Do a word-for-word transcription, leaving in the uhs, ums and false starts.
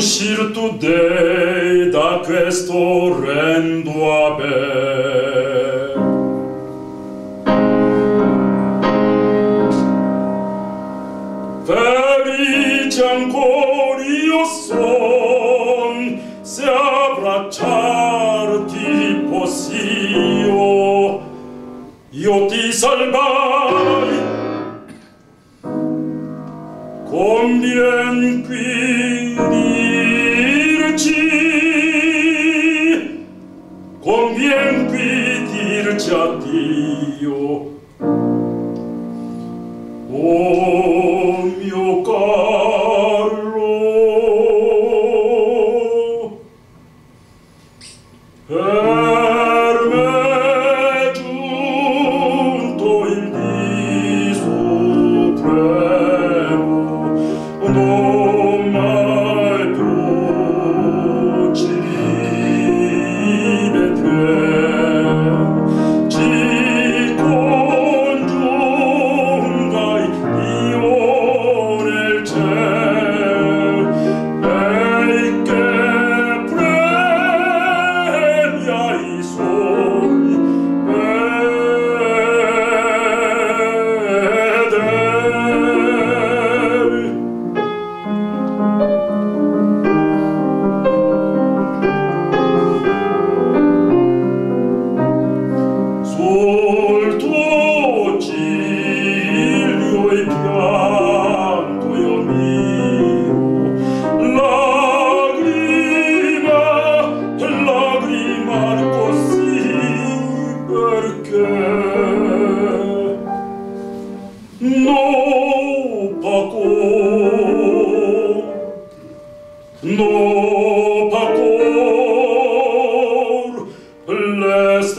uscir tu Dei da questo orrendo abisso. Felice ancora io son se abbracciarti possio, io ti salvai convien qui dirci, convien qui dirci addio. Oh mio Carlo, per me giunto il dì supremo, non mai più ci rivedremo. Nopacor